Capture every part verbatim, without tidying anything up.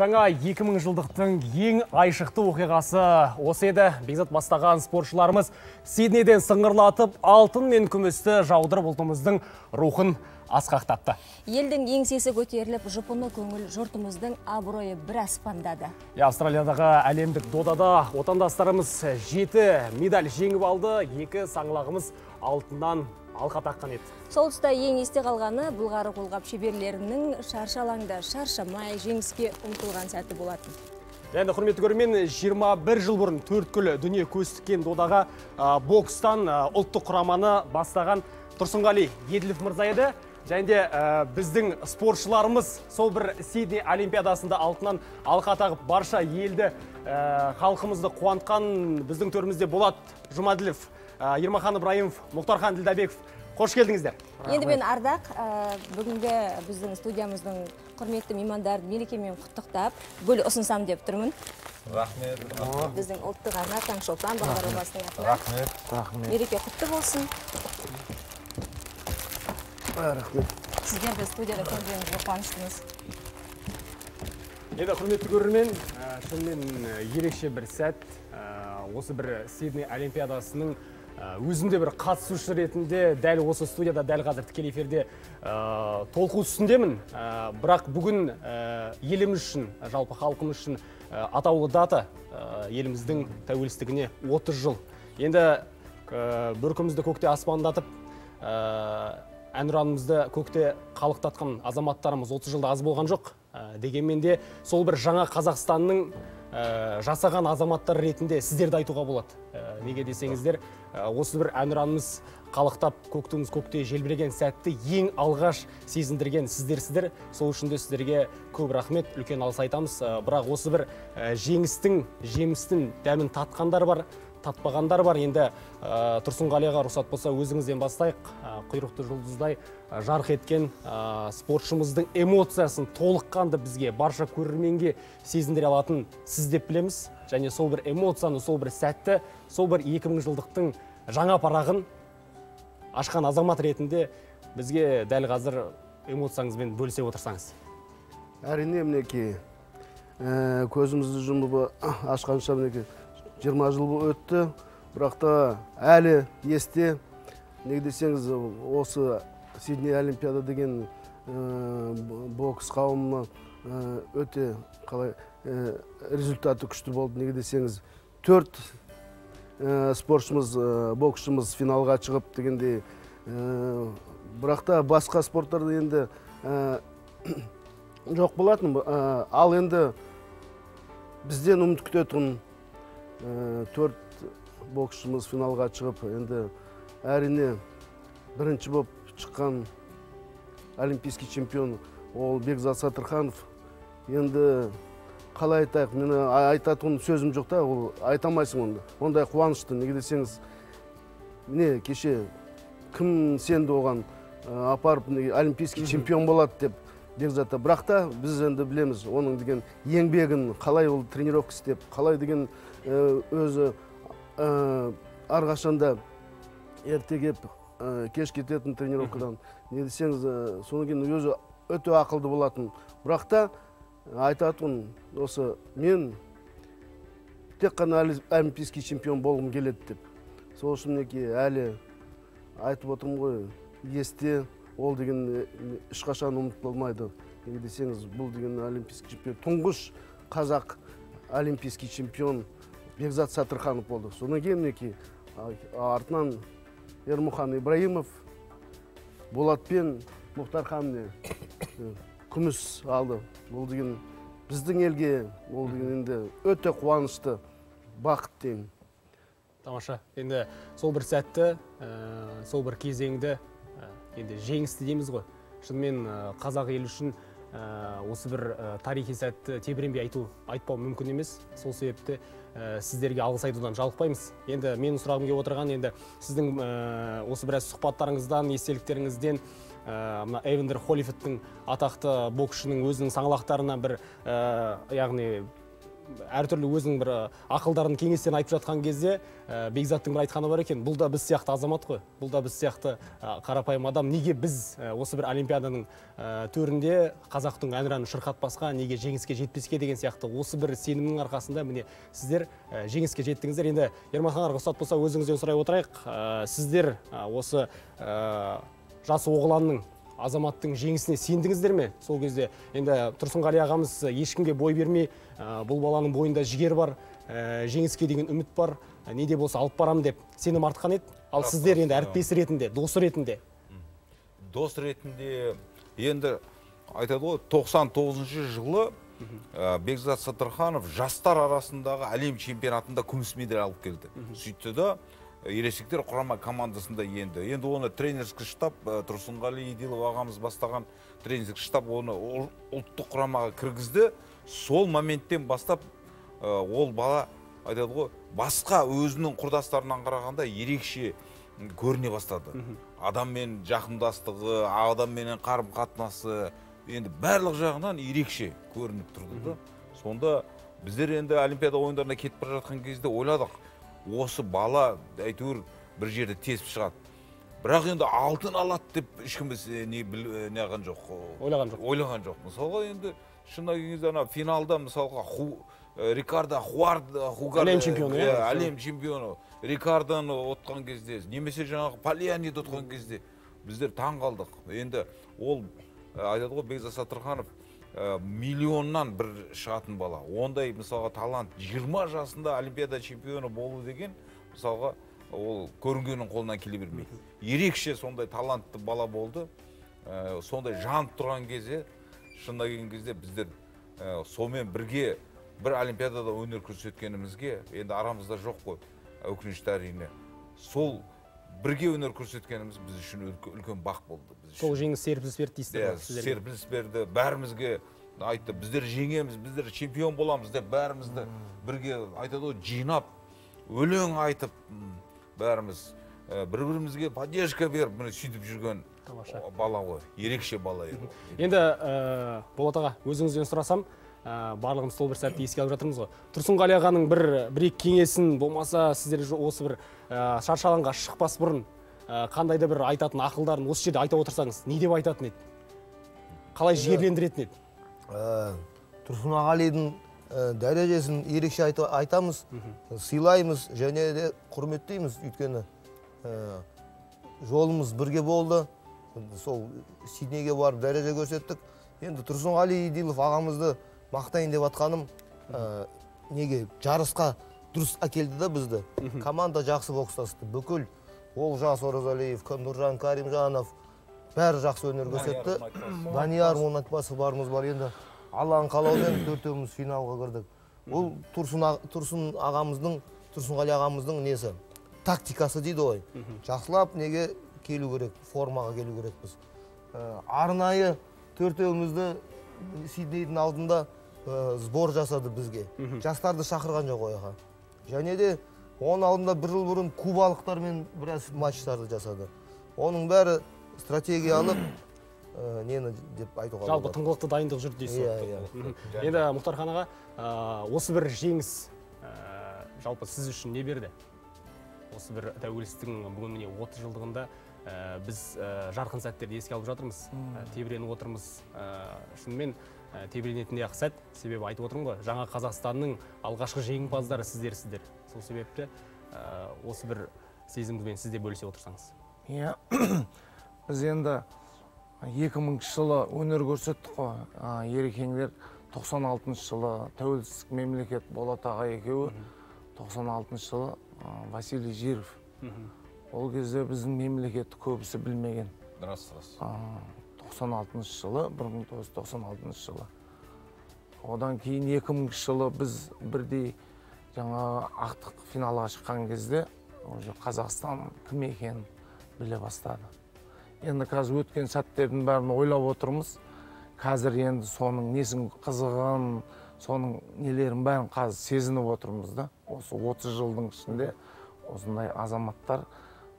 Жаңа екі мың жылдықтың ең айшықты оқиғасы осы еді. Бекзат бастаған спортшыларымыз Сиднейден сыңғырлатып, алтын мен күмісті жаудырып ұлтымыздың рухын асқақтатты. Елдің еңсесі көтеріліп, жұпыны көңіл жұртымыздың абыройы бір аспандады. Австралиядағы әлемдік додада отандастарымыз жеті медаль жеңіп алды, екі саңлағымыз алтыннан алқа таққан еді. Солтыста ең есте қалғаны бұлғары қолғап шеберлерінің шаршалаңда шаршамай жеңіске ұмтылған сәті болатын. Енді құрметті көрермен, жиырма бір жыл бұрын төрт күлі дүние көз тіккен додаға бокстан ұлттық құраманы бастаған Тұрсынғали Еділов мырза еді. Және біздің спортшыларымыз сол бір Сидней олимпиадасында алтыннан алқа тағып барша елді халқымызды қуантқан біздің төрімізде Болат Жұмаділов, Ермахан Ибраимов, Мұқтархан Ділдәбеков, қош келдіңіздер. Енді мен Ардақ, бүгінгі біздің студиямыздың құрметті меймандарын мерекемен құттықтап, бөл ұсынсам деп тұрмын. Рахмет. Біздің ұлттық арна Таңшолпан бағдарламасының атынан. Рахмет. Рахмет. Мереке құтты болсын. Рахмет. Сіздер де студияда көргеніңізге қуаныштымыз. Енді құрметті көрермен, шынымен ерекше бір сәт, осы бір Сидней олимпиадасының өзімде бір қатысушы ретінде дәл осы студияда, дәл қазір тікелей эфирде толқу үстіндемін. Бірақ бүгін еліміз үшін, жалпы халқымыз үшін атаулы дата, еліміздің тәуелсіздігіне отыз жыл. Енді бөркімізді көкте аспандатып, әнұранымызды көкте қалықтатқан азаматтарымыз отыз жылда аз болған жоқ. Дегенмен де сол бір жаңа Қазақстанның жасаған азаматтар ретінде сіздерді айтуға болады. Неге десеңіздер, осы бір әнұранымыз қалықтап көктіңіз көкте желбіреген сәтті ең алғаш сезіндірген сіздерсіздер. Сол үшін де сіздерге көп рахмет, үлкен алғыс айтамыз. Бірақ осы бір жеңістің, жемістің дәмін татқандар бар, татпағандар бар. Енді Тұрсынғалиға рұқсат болса, өзіңізден бастайық. Құйрықты жұлдыздай жарқ еткен спортшымыздың эмоциясын толыққанды бізге барша көрерменге сезіндіре алатын сіз деп білеміз. Және сол бір эмоцияны, сол бір сәтті, сол бір екі мың жылдықтың жаңа парағын ашқан азамат ретінде бізге дәл қазір эмоцияңызбен бөлісе отырсаңыз. Әрине, мінекей, көзімізді жұмып ашқанша мінекей жиырма жыл өтті, бірақ та әлі есте. Неге десеңіз, осы Сидней олимпиада деген бокс қауымына өте қалай результаты күшті болды. Неге десеңіз, төрт спортшымыз, боксшымыз финалға шығып дегендей. Бірақ та басқа спорттарда енді жоқ болатын. Ал енді бізден үміт күтетін төрт боксшымыз финалға шығып, енді әрине бірінші болып шыққан олимпийский чемпион ол Бекзат Саттарханов. Енді қалай айтайық, мен айтатын сөзім жоқ та, ол айтамайсың онда. Ондай қуанышты, неге десеңіз, міне кеше кім сенді оған апарып олимпийский чемпион болады деп Бекзатта. Бірақ та біз енді білеміз оның деген еңбегін, қалай ол тренировка істеп, қалай деген өзі арғашанда ертегеп кеш кететін тренировкадан. Не десеңіз, соны кейін өзі өте ақылды болатын. Бірақ та айтатын осы, мен тек қана олимпийский чемпион болғым келеді деп. Сол үшін неке әлі айтып отырмын ғой, есте ол деген ешқашан ұмытылмайды. Неге десеңіз, бұл деген олимпийский чемпион, тұңғыш қазақ олимпийский чемпион Бекзат Саттарханов болды. Содан кейін неке артынан Ермахан Ибраимов, Болатпен Мұқтархан күміс алды. Бұл деген біздің елге, бұл деген енді өте қуанышты бақыт деймін. Тамаша. Енді сол бір сәтті, сол бір кезеңді енді жеңісті дейміз ғой. Шынымен қазақ елі үшін осы бір тарихи сәтті тебіренбей айтпау мүмкін емес. Сол себепті сіздерге алғыс айтудан жалықпаймыз. Енді мен сұрағым келіп отырған, енді сіздің осы біраз сұхбаттарыңыздан, естеліктеріңізден Эйвендер Холифеттің атақты боксшының өзінің саңлақтарына бір, яғни әртүрлі өзінің бір ақылдарын кеңестерін айтып жатқан кезде Бекзаттың бір айтқаны бар екен, бұл да біз сияқты азамат қой, бұл да біз сияқты қарапайым адам, неге біз осы бір олимпиаданың төрінде қазақтың әнұранын шырқатпасқа, неге жеңіске жетпеске деген сияқты. Осы бір сенімнің арқасында міне сіздер жеңіске жеттіңіздер. Енді Ермахан аға, рұқсат болса өзіңізден сұрай отырайық, сіздер осы жас оғланның азаматтың жеңісіне сендіңіздер ме? Сол кезде енді Тұрсынғали ағамыз ешкімге бой бермей, бұл баланың бойында жігер бар, жеңіске деген үміт бар, не де болса алып барам деп сенім артқан еді. Ал сіздер енді әріптес ретінде, дос ретінде. Дос ретінде енді айтады ғой, тоқсан тоғызыншы жылы Бекзат Саттарханов жастар арасындағы әлем чемпионатында күміс медаль алып келді. Сөйтті де ересектер құрама командасында енді. Енді оны тренерскі штаб, Тұрсынғали Едилов ағамыз бастаған тренерскі штаб оны ұлттық құрамаға кіргізді. Сол моменттен бастап ол бала айтады, басқа өзінің құрдастарынан қарағанда ерекше көріне бастады. Адаммен жақындастығы, адаммен қарым-қатынасы, енді барлық жағынан ерекше көрініп тұрды. Сонда біздер енді олимпиада ойындарына кетіп бара жатқан кезде ойладық, осы бала әйтеуір бір жерде тесіп шығады. Бірақ енді алтын алады деп ешкіміз неғын жоқ. Ойлаған жоқ. Мысалға енді шынына келгенде финалда мысалға Рикардо Хуарда әлем чемпионы Рикардоны отқан кезде, немесе жаңағы Палияниді отқан кезде біздер таң қалдық. Енді ол айтады ғой, Бекзат Саттарханов миллионнан бір шығатын бала. Ондай мысалға талант жиырма жасында олимпиада чемпионы болу деген мысалға ол көрінгеннің қолынан келе бермейді. Ерекше сондай талантты бала болды. Сондай жанып тұрған кезде, шынына келген кезде біздер сонымен бірге бір олимпиадада өнер көрсеткенімізге енді арамызда жоқ қой, өкінішті әрине. Сол бірге өнер көрсеткеніміз біз үшін үлкен бақ болды. Сол жеңіс серпіліс берді дейсіздер. Серпіліс берді, бәрімізге айтты, біздер жеңеміз, біздер чемпион боламыз деп бәрімізді бірге айтады, жинап, өлең айтып, бәріміз бір-бірімізге поддержка беріп, міне сөйтіп жүрген бала ғой, ерекше бала еді. Енді Болат аға, өзіңізден сұрасам, барлығымыз сол бір сәтті еске алып жатырмыз ғой. Тұрсынғали ағаның бір кеңесін болмаса, сіздер осы бір шаршы алаңға шықпас бұрын қандайда бір айтатын ақылдарын осы жерде айта отырсаңыз, не деп айтатын еді? Қалай жігерлендіретін еді? Тұрсынғалидің дәрежесін ерекше айтамыз, сыйлаймыз, және де құрметтейміз, өйткені жолымыз бірге болды, сол Сиднейге барып дәреже көрсеттік. Енді Тұрсынғали Едилов ағамызды мақтайын деп атқаным, неге жарысқа дұрыс әкелді де бізді. Команда жақсы бокстасты, бүкіл Олжас Орыз Алейев, Кынтуржан Каримжанов, бәрі жақсы өнер көрсетті. Данияр Монатбасы барымыз бар. Енді Алланың қалауымен төртеуміз финалға кірдік. Ол Тұрсын ағамыздың, Тұрсынғали ағамыздың несі? Тактикасы дейді ғой. Жақсылап неге келу керек, формаға келу керек біз. Арнайы төртеумізді Сиднейдің алдында сбор жасады бізге. Жастарды шақырған жоқ ойға. Және де оның алдында бір жыл бұрын кубалықтармен біраз матчтарды жасады. Оның бәрі стратегиялық нені деп айтуға. Жалпы тыңғылықты дайындық жүрді дейсің. Енді Мұхтархан аға, осы бір жеңіс жалпы сіз үшін не берді? Осы бір тәуелсіздіктің бүгін міне отыз жылдығында біз жарқын сәттерді еске алып жатырмыз, тебіреніп отырмыз. Шынымен тебіренетіндей ақ сәт, себебі айтып отырмын ғой, жаңа Қазақстанның алғашқы жеңімпаздары сіздер-сіздер. Сол себепті осы бір сезімдімен сізде бөлісе отырсаңыз. Иә, біз енді екі мыңыншы жылы өнер көрсеттік қой, ерекеңдер тоқсан алтыншы жылы тәуелсіздік мемлекет Болат аға екеуі, тоқсан алтыншы жылы Василий Жиров. Ол кезде біздің мемлекетті көбісі білмеген. Рас, рас. тоқсан алтыншы жылы, бір мың тоғыз жүз тоқсан алтыншы жылы. Одан кейін екі мыңыншы жылы біз бірдей жаңа ақтық финалға шыққан кезде Қазақстан кім екенін біле бастады. Енді қазір өткен сәттердің бәрін ойлап отырмыз. Қазір енді соның несін қызығын, соның нелерін бәрін қазір сезініп отырмыз да. Осы отыз жылдың ішінде осындай азаматтар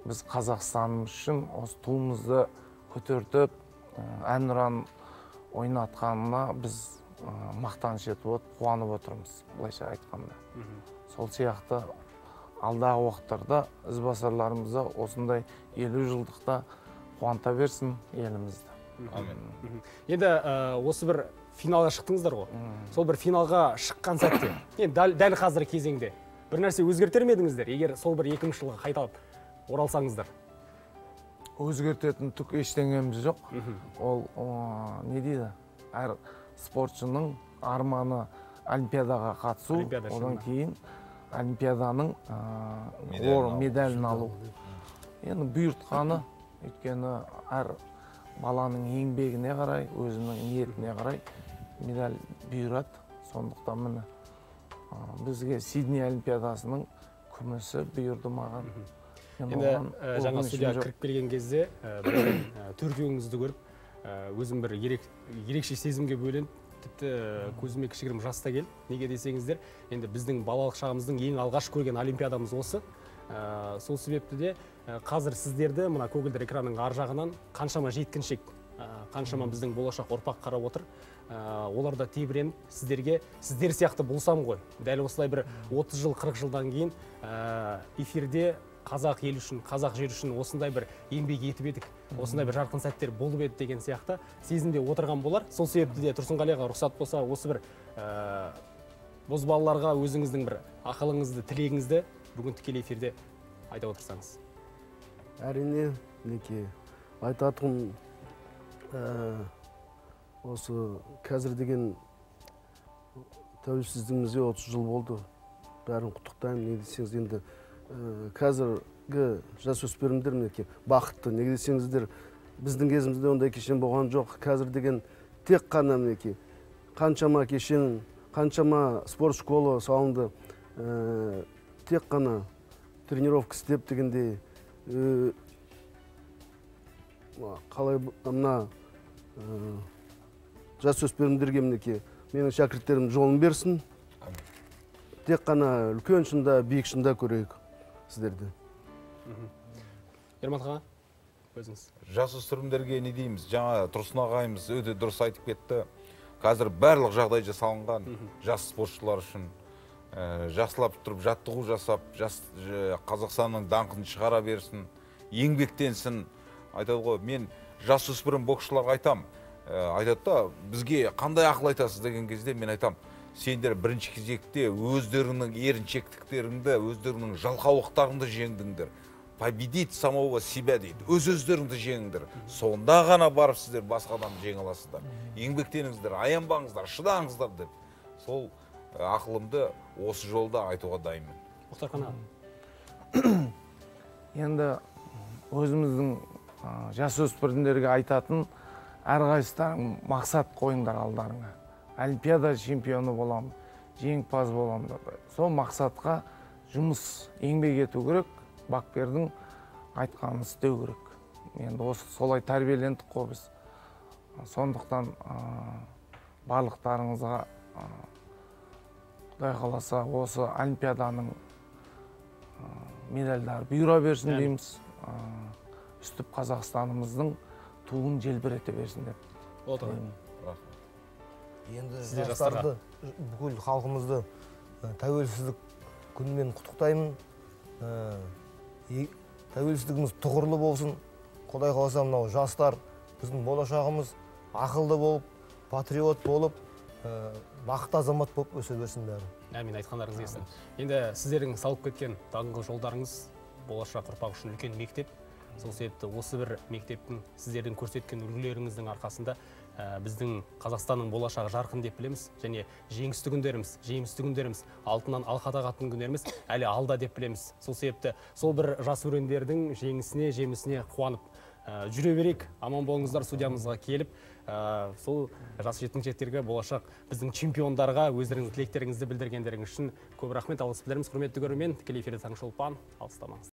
біз Қазақстаным үшін осы туымызды көтертіп әнұран ойнатқанына біз мақтан жетіп от, қуанып отырмыз, былайша айтқанда. Сол сияқты алдағы уақыттарда ізбасарларымызға осындай елу жылдықта қуанта берсін елімізді. Енді осы бір финалға шықтыңыздар ғой. Сол бір финалға шыққан сәтте, дәл қазір кезеңде бір нәрсе өзгертермедіңіздер, егер сол бір екі мың жылға қайталап оралсаңыздар? Өзгертетін түк ештеңеміз жоқ. Ол не дейді? Әр спортшының арманы олимпиадаға қатысу, одан кейін олимпиаданың медалін алу. Енді бұйыртқаны, өйткені әр баланың еңбегіне қарай, өзінің ниетіне қарай медаль бұйырады. Сондықтан міне бізге Сидней олимпиадасының күмісі бұйырды маған. Енді жаңа студия кіріп келген кезде төртеуіңізді көріп, өзім бір ерекше сезімге бөлен, тіпті көзіме кішігірім жаста келді. Неге десеңіздер, енді біздің балалық шағымыздың ең алғаш көрген олимпиадамыз осы. Сол себепті де қазір сіздерді мына көгілдір экранның ар жағынан қаншама жеткіншек, қаншама біздің болашақ ұрпақ қарап отыр. Олар да тебіреніп, сіздерге сіздер сияқты болсам ғой. Дәл осылай бір отыз жыл, қырық жылдан кейін эфирде қазақ ел үшін, қазақ жер үшін осындай бір еңбек етіп едік, осындай бір жарқын сәттер болып еді деген сияқты сезімде отырған болар. Сол себепті де Тұрсынғалиға рұқсат болса, осы бір бозбалаларға өзіңіздің бір ақылыңызды, тілегіңізді бүгін тікелей эфирде айта отырсаңыз. Әрине, мінекей айтатұғым, осы қазір деген тәуелсіздігімізге отыз жыл болды. Бәрін құттықтаймын, не десеңіз енді қазіргі жасөспірімдер мінекей бақытты. Неге десеңіздер, біздің кезімізде ондай кешен болған жоқ. Қазір деген тек қана мінекей қаншама кешен, қаншама спорт школы салынды, тек қана тренировка істеп дегендей, қалай мына жасөспірімдерге мінекей менің шәкірттерім жолын берсін, тек қана үлкен шында, биік шында көрейік сіздерді. Ермахан, өзіңіз. Жасөспірімдерге не дейміз? Жаңа Тұрсын ағайымыз өте дұрыс айтып кетті. Қазір барлық жағдай жасалынған жас спортшылар үшін. Жақсылап тұрып, жаттығу жасап, Қазақстанның даңқын шығара берсін, еңбектенсін. Айтады ғой, мен жасөспірім боксшыларға айтам. Айтады да, бізге қандай ақыл айтасыз деген кезде мен айтам. Сендер бірінші кезекте өздерінің еріншектіктеріңді, өздерінің жалқаулықтарыңды жеңдіңдер. Победить самого себя дейді. Өз-өздеріңді жеңдіңдер. Сонда ғана барып сіздер басқадан жеңе аласыздар. Еңбектеніңіздер, аянбаңыздар, шыдаңыздар деп. Сол ақылымды осы жолда айтуға дайынмын. Мұхтар Қанағым. Енді өзіміздің жасөспірімдерге айтатын әрқайсыларың мақсат қойыңдар алдарыңа. Олимпиада чемпионы боламын, жеңімпаз боламын. Сол мақсатқа жұмыс еңбек ету керек, бапкердің айтқанын істеу керек. Енді солай тәрбиелендік қой біз. Сондықтан барлықтарыңызға құдай қаласа осы олимпиаданың медальдары бұйыра берсін дейміз. Үстіп Қазақстанымыздың туын желбірете берсін деп. Отырайын. Енді жастарды, бүкіл халқымызды тәуелсіздік күнімен құттықтаймын. Тәуелсіздігіміз тұғырлы болсын. Құдай қаласа мынау жастар, біздің болашағымыз ақылды болып, патриот болып, бақытты азамат болып өсе берсін бәрі. Әмин, айтқандарыңыз келсін. Енді сіздердің салып кеткен даңғыл жолдарыңыз болашақ ұрпақ үшін үлкен мектеп. Сол себепті осы бір мектептің сіздердің көрсеткен үлгілеріңіздің арқасында біздің Қазақстанның болашағы жарқын деп білеміз, және жеңісті күндеріміз, жеңісті күндеріміз, алтыннан алқа тағатын күндеріміз әлі алда деп білеміз. Сол себепті сол бір жас өрендердің жеңісіне, жемісіне қуанып жүре берейік. Аман болыңыздар, студиямызға келіп, сол жас жеткіншектерге, болашақ біздің чемпиондарға өздеріңіз тілектеріңізді білдіргендеріңіз үшін көп рахмет. Алғыс білдіреміз, құрметті көрермен. Тікелей эфирде Таңғы Шолпан, алыстамаңыз.